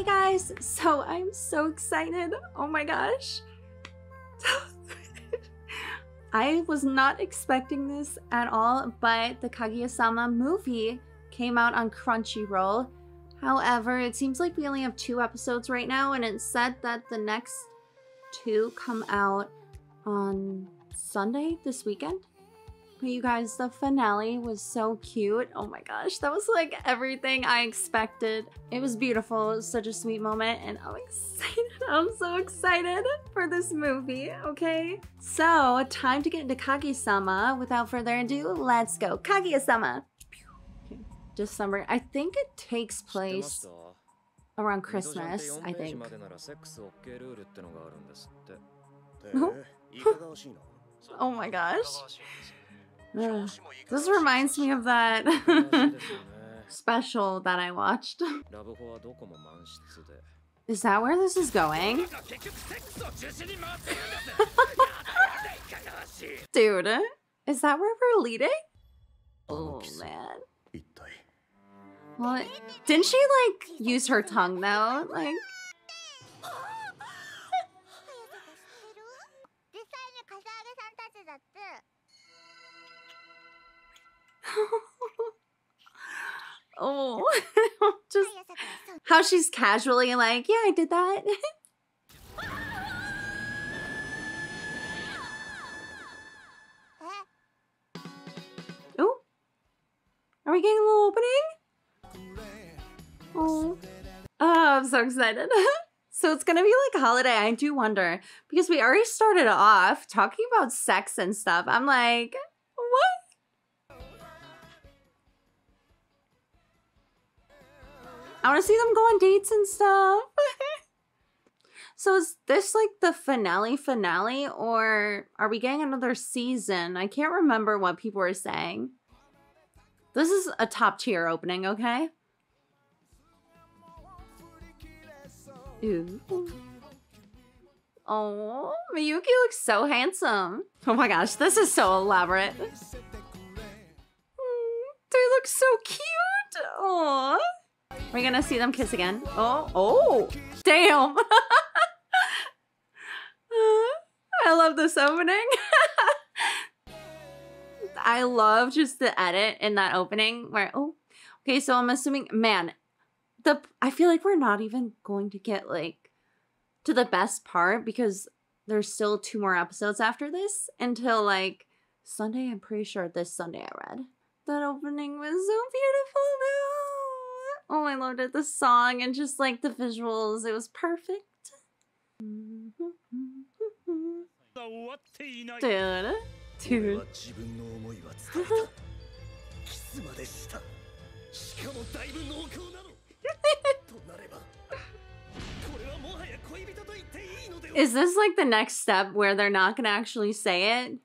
Hey guys, so I'm so excited. Oh my gosh. I was not expecting this at all, but the Kaguya-sama movie came out on Crunchyroll. However, it seems like we only have 2 episodes right now, and it said that the next 2 come out on Sunday this weekend. But you guys, the finale was so cute. Oh my gosh, that was like everything I expected. It was beautiful. It was such a sweet moment, and I'm excited. I'm so excited for this movie, okay? So, time to get into Kaguya-sama. Without further ado, let's go. Kaguya-sama! December. I think it takes place around Christmas, I think. Oh my gosh. This reminds me of that special that I watched. Is that where this is going? Dude, is that where we're leading? Oh, man. Well, didn't she, like, use her tongue, though? Like... Oh, just how she's casually like, yeah, I did that. Oh, are we getting a little opening? Oh, I'm so excited. So it's gonna be like holiday. I do wonder, because we already started off talking about sex and stuff. I'm like, what? I want to see them go on dates and stuff. So is this like the finale, or are we getting another season? I can't remember what people were saying. This is a top tier opening, okay? Ooh. Oh, Miyuki looks so handsome. Oh my gosh, this is so elaborate. They look so cute. Aww. We're gonna see them kiss again. Oh, oh, damn. I love this opening. I love just the edit in that opening where, oh, okay, so I'm assuming, man, I feel like we're not even going to get like to the best part, because there's still 2 more episodes after this until like Sunday. I'm pretty sure this Sunday I read. That opening was so beautiful though. Oh, I loved it. The song and just like the visuals. It was perfect. Dude. Dude. Is this like the next step where they're not gonna actually say it?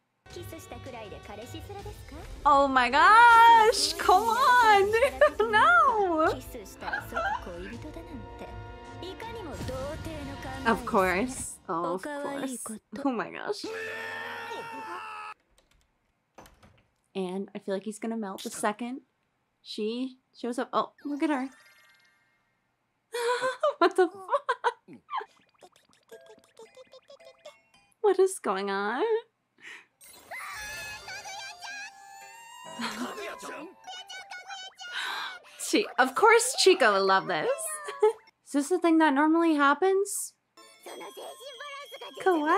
Oh my gosh! Come on! No! Of course. Oh, of course. Oh my gosh. And I feel like he's gonna melt the second she shows up. Oh, look at her. What the fuck? What is going on? She, of course Chico would love this. Is this the thing that normally happens? Kawaii.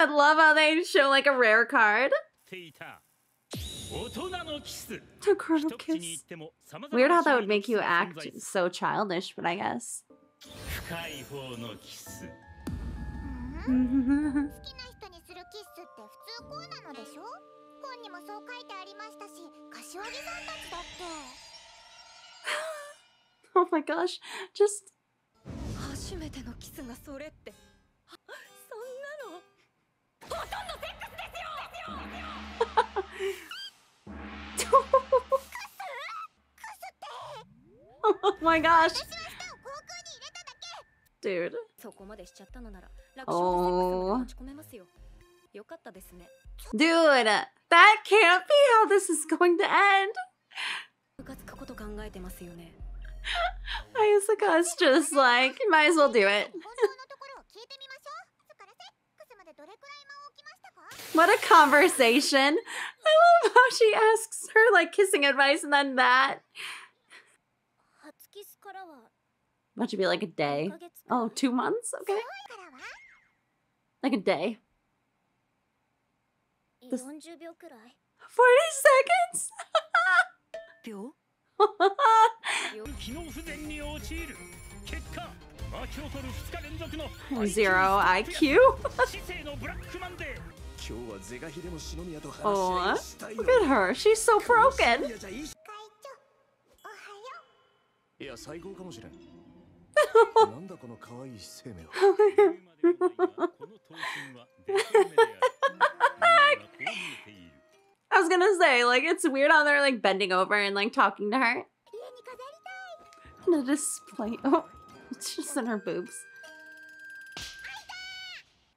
I love how they show like a rare card. A grown up kiss. Weird how that would make you act so childish, but I guess. Oh my gosh, just oh my gosh, dude. Oh. Dude, that can't be how this is going to end. Ayasaka's just like, might as well do it. What a conversation. I love how she asks her like kissing advice and then that. That should be like a day. Oh, 2 months? Okay. Like a day. 40 seconds? Zero IQ? Oh, look at her. She's so broken. I was gonna say, like, it's weird how they're like bending over and like talking to her. The display. Oh, it's just in her boobs.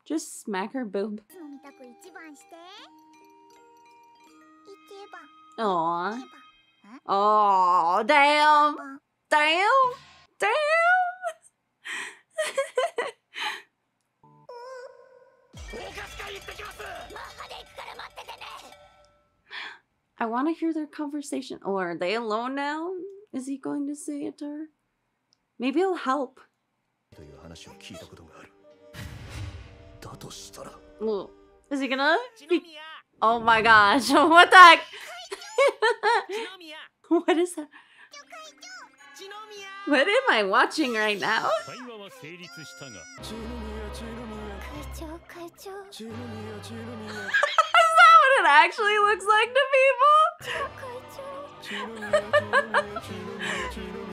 Just smack her boob. Aww. Oh, damn. Damn. Damn. I want to hear their conversation. Oh, are they alone now? Is he going to say it to her? Maybe it'll help. Ooh. Is he gonna? Oh my gosh, what the heck? What is that? What am I watching right now? Is that what it actually looks like to people?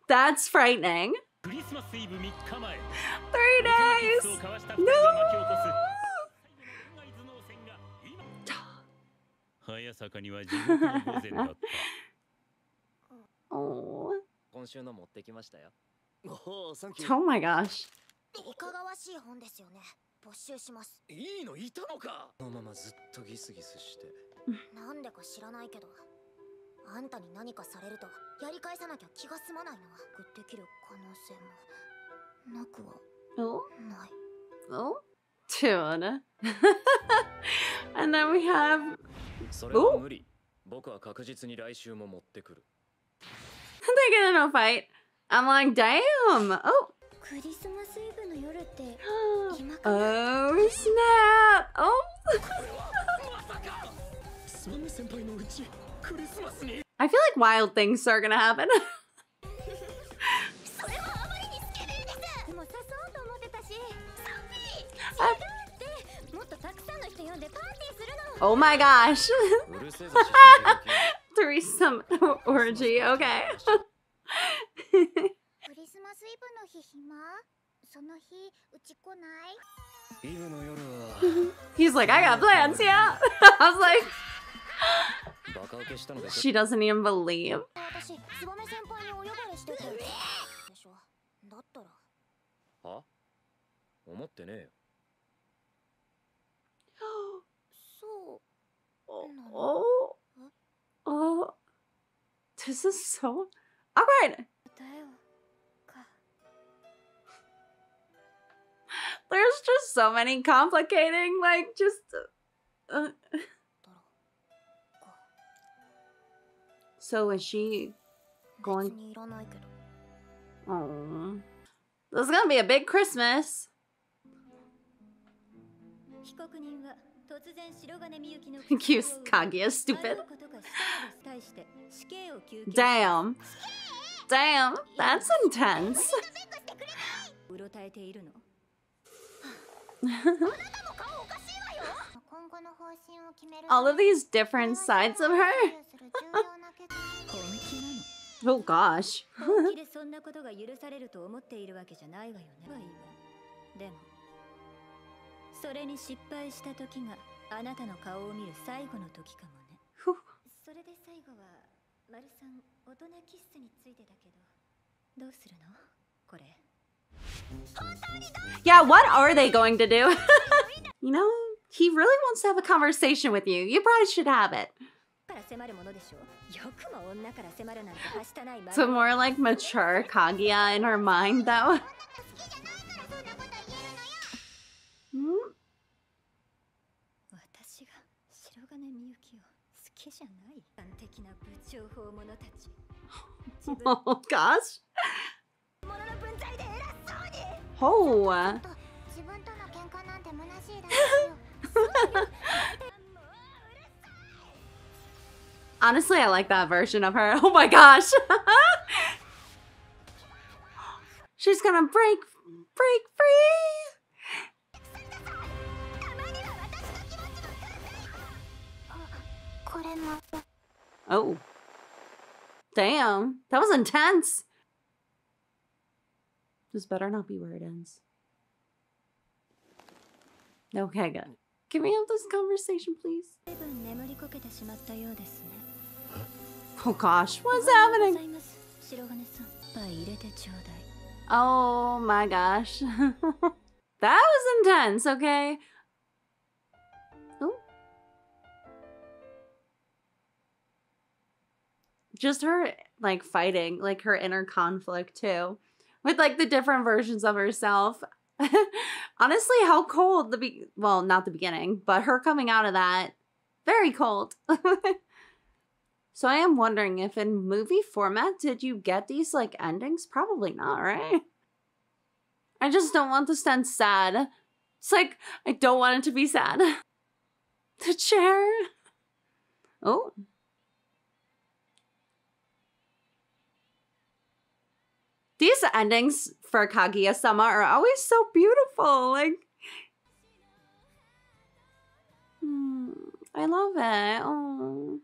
That's frightening. 3 days! No! Oh. Oh my gosh. Oh? Oh? Tuna. And then we have... Oh! They get in a fight. I'm like, damn! Oh! Oh snap! Oh! I feel like wild things are gonna happen. Oh my gosh! Threesome orgy, okay. He's like, I got plans, yeah. I was like, she doesn't even believe. Oh, oh, this is so awkward. There's just so many complicating, like, just... So is she going... Oh, this is gonna be a big Christmas. Cute Kaguya, stupid. Damn. Damn, that's intense. All of these different sides of her. Oh gosh. Yeah, what are they going to do? You know, he really wants to have a conversation with you. You probably should have it. So more like mature Kaguya in her mind though. Hmm? Oh gosh. Oh. Honestly, I like that version of her. Oh my gosh. She's gonna break free. Oh. Damn. That was intense. This better not be where it ends. Okay, good. Can we have this conversation, please? Oh gosh, what's happening? Oh my gosh. That was intense, okay? Ooh. Just her, like, fighting, like, her inner conflict, too. With, like, the different versions of herself. Honestly, how cold the well, not the beginning, but her coming out of that, very cold. So I am wondering if in movie format, did you get these like endings? Probably not, right? I just don't want this to end sad. It's like, I don't want it to be sad. The chair. Oh. These endings for Kaguya-sama are always so beautiful. Like, I love it. Oh,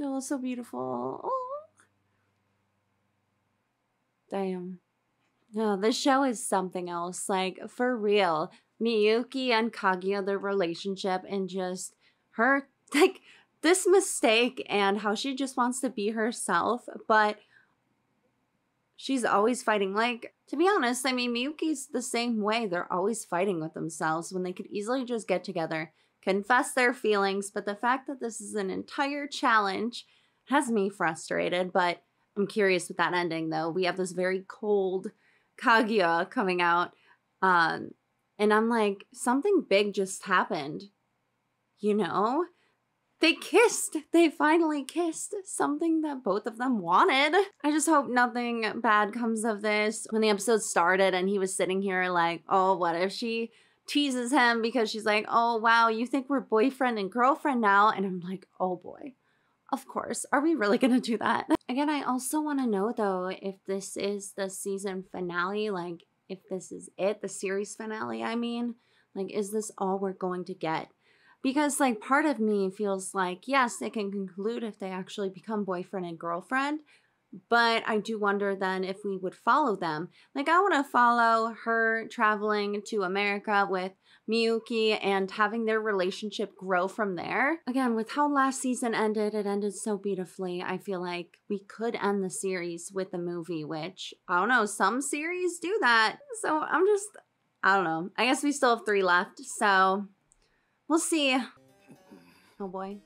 it was so beautiful. Oh, damn. No, this show is something else. Like, for real, Miyuki and Kaguya, their relationship, and just her, like, this mistake and how she just wants to be herself, but she's always fighting. Like, to be honest, I mean, Miyuki's the same way. They're always fighting with themselves when they could easily just get together, confess their feelings. But the fact that this is an entire challenge has me frustrated. But I'm curious with that ending, though. We have this very cold Kaguya coming out. And I'm like, something big just happened. You know? They kissed. They finally kissed. Something that both of them wanted. I just hope nothing bad comes of this. When the episode started and he was sitting here like, oh, what if she teases him because she's like, oh, wow, you think we're boyfriend and girlfriend now? And I'm like, oh boy, of course. Are we really gonna do that? Again, I also wanna know though, if this is the season finale, like if this is it, the series finale, I mean, like, is this all we're going to get? Because, like, part of me feels like, yes, it can conclude if they actually become boyfriend and girlfriend. But I do wonder then if we would follow them. Like, I want to follow her traveling to America with Miyuki and having their relationship grow from there. Again, with how last season ended, it ended so beautifully. I feel like we could end the series with a movie, which, I don't know, some series do that. So I'm just, I don't know. I guess we still have 3 left, so we'll see. Oh boy.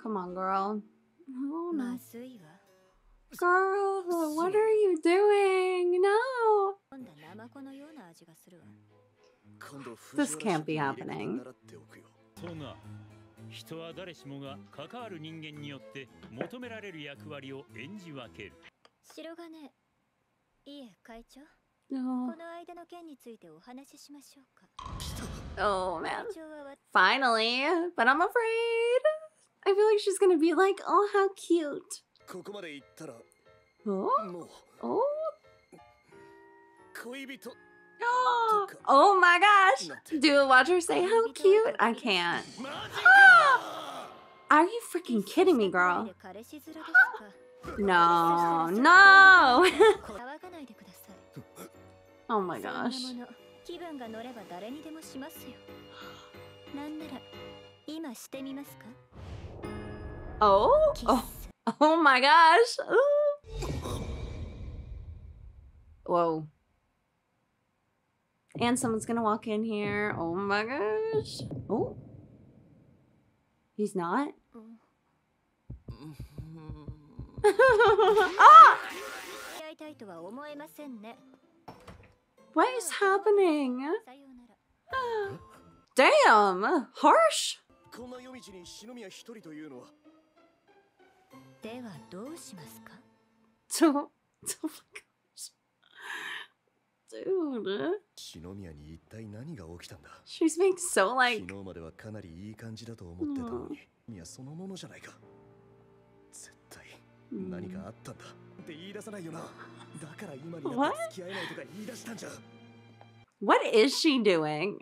Come on, girl. Oh, no. Girl, what are you doing? No. This can't be happening. No. Oh man. Finally. But I'm afraid. I feel like she's gonna be like, oh, how cute. Oh. Oh. Oh my gosh. Do watch her say how cute. I can't. Oh. Are you freaking kidding me, girl? No. No. Oh my gosh. Oh? Oh, oh my gosh. Ooh. Whoa. And someone's gonna walk in here. Oh my gosh. Oh. He's not? Ah! What is happening? Damn! Harsh! Oh my gosh. Dude. She's being so like... What? What is she doing?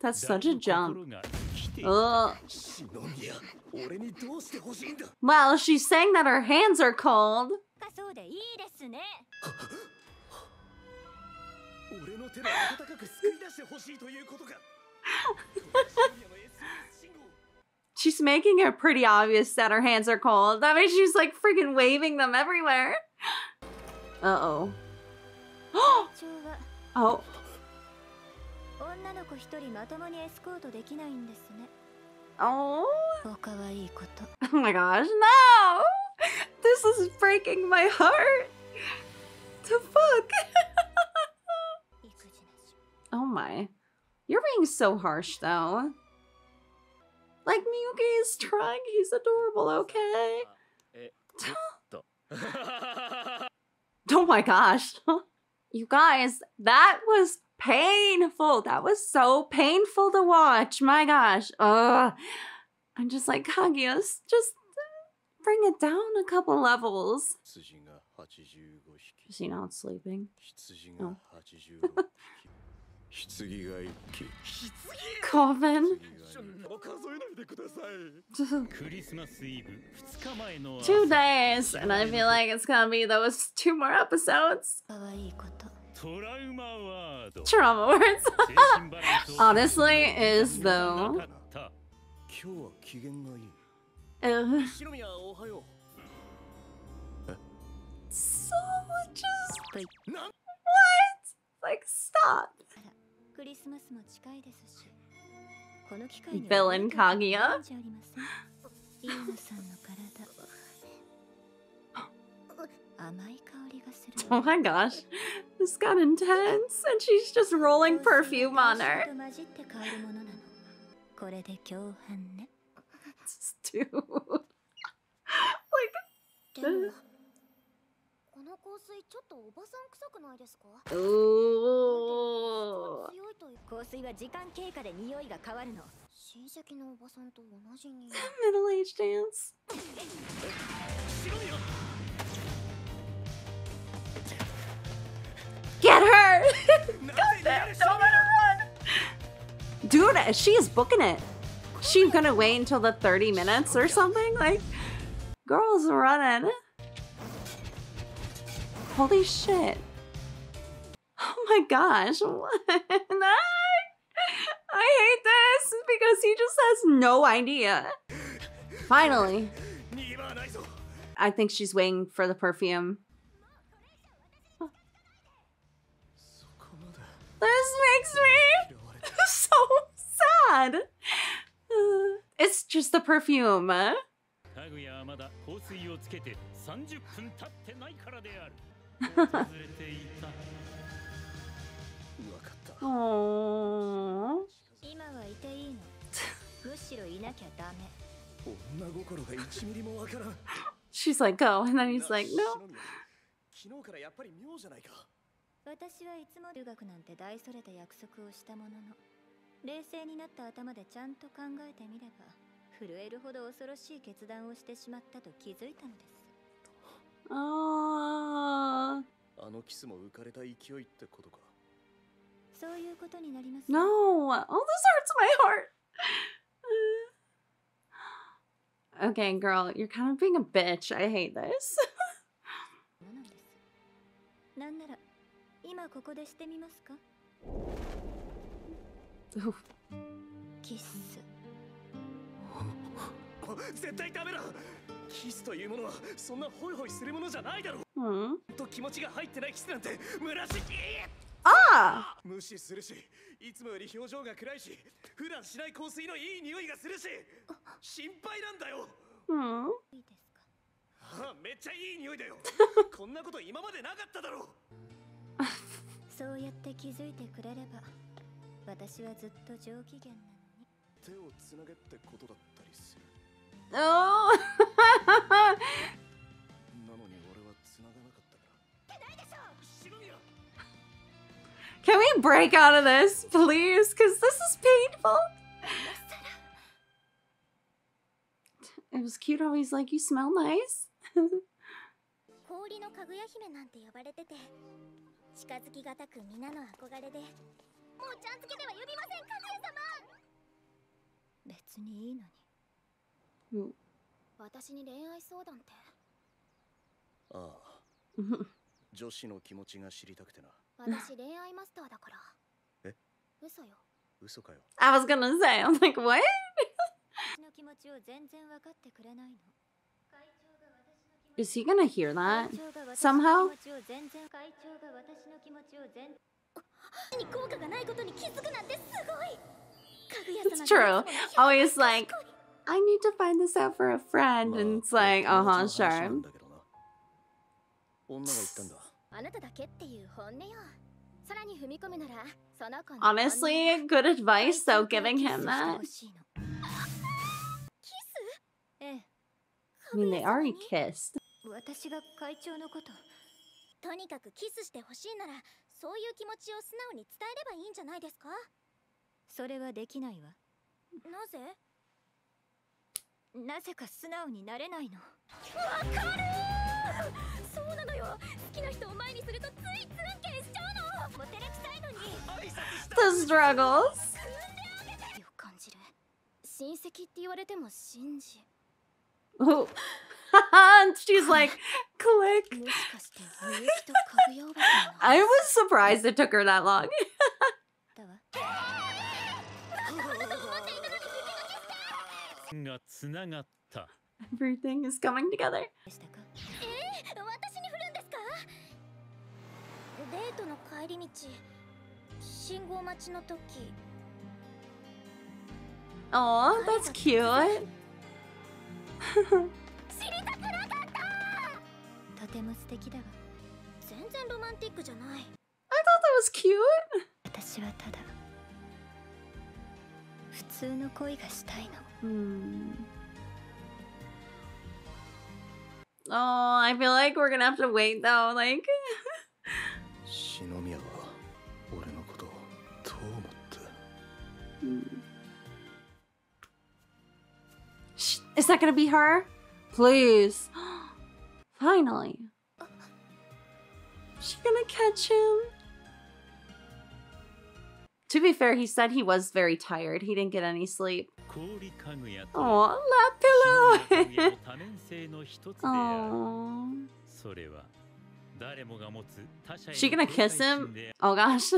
That's such a jump. Ugh. Well, she's saying that her hands are cold. She's making it pretty obvious that her hands are cold. I mean, she's like freaking waving them everywhere. Uh-oh. Oh. Oh. Oh my gosh, no! This is breaking my heart. The fuck? Oh my. You're being so harsh though. Like, Miyuki is trying, he's adorable, okay? Oh my gosh. You guys, that was painful. That was so painful to watch. My gosh. Ugh. I'm just like, Kaguya, just bring it down a couple levels. Is he not sleeping? No. Coffin. Two days, and I feel like it's gonna be those 2 more episodes. Trauma words. Honestly, is though. So just what? Like stop. Villain Kaguya. Oh my gosh, this got intense, and she's just rolling perfume on her. Dude. Like, ooh. Middle-aged dance. Get her! Goddamn, don't let her run! Dude, she is booking it. She's gonna wait until the 30 minutes or something? Like, girl's running. Holy shit. Oh my gosh. No! I hate this because he just has no idea. Finally. I think she's waiting for the perfume. This makes me so sad. It's just the perfume. Oh. She's like, go, and then he's like, no. Oh. No. Oh, this hurts my heart. Okay, girl, you're kind of being a bitch. I hate this. Ah! Hmm. Oh. Can we break out of this, please? Because this is painful. It was cute, always like, you smell nice. I was gonna say, I'm like, what? Is he gonna hear that somehow? It's true. Always like, I need to find this out for a friend, and it's like, uh-huh, sure. Honestly, good advice, so giving him that. I mean, they already kissed. The struggles. Oh, and she's like, click. I was surprised it took her that long. Everything is coming together. Oh, that's cute. I thought that was cute. Hmm. Oh, I feel like we're gonna have to wait though, like. Is that gonna be her? Please. Finally. She's gonna catch him. To be fair, he said he was very tired. He didn't get any sleep. Oh, lap pillow. Aww. She gonna kiss him? Oh gosh.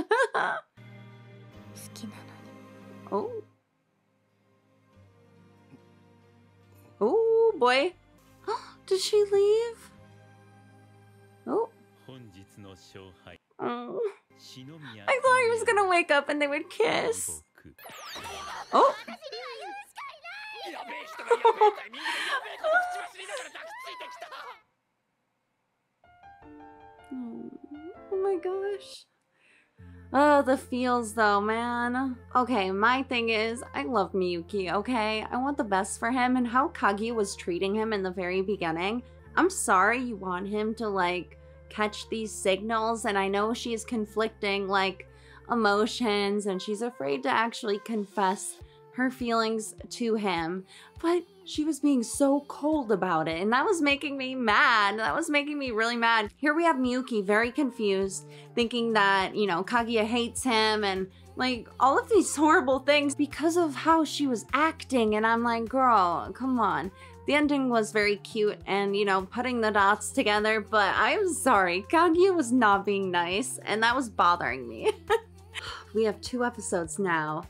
Oh. Oh boy. Did she leave? Oh. Oh. I thought he was gonna wake up and they would kiss. Oh. Oh my gosh. Oh, the feels though, man. Okay, my thing is, I love Miyuki, okay? I want the best for him, and how Kaguya was treating him in the very beginning. I'm sorry you want him to, like, catch these signals, and I know she's conflicting, like, emotions, and she's afraid to actually confess her feelings to him, but she was being so cold about it, and that was making me mad. That was making me really mad. Here we have Miyuki very confused, thinking that, you know, Kaguya hates him and like all of these horrible things because of how she was acting, and I'm like, girl, come on. The ending was very cute and, you know, putting the dots together, but I'm sorry, Kaguya was not being nice, and that was bothering me. We have 2 episodes now.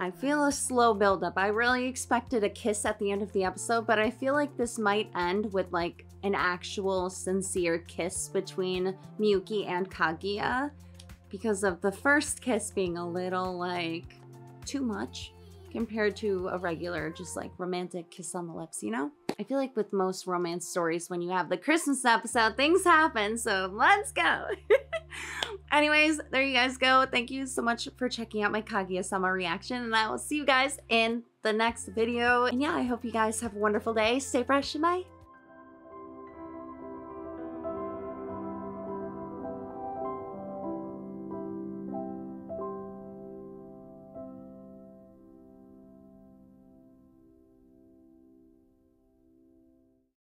I feel a slow buildup. I really expected a kiss at the end of the episode, but I feel like this might end with like an actual sincere kiss between Miyuki and Kaguya because of the first kiss being a little like too much compared to a regular just like romantic kiss on the lips, you know? I feel like with most romance stories, when you have the Christmas episode, things happen, so let's go. Anyways, there you guys go. Thank you so much for checking out my Kaguya-sama reaction, and I will see you guys in the next video. And yeah, I hope you guys have a wonderful day. Stay fresh and bye.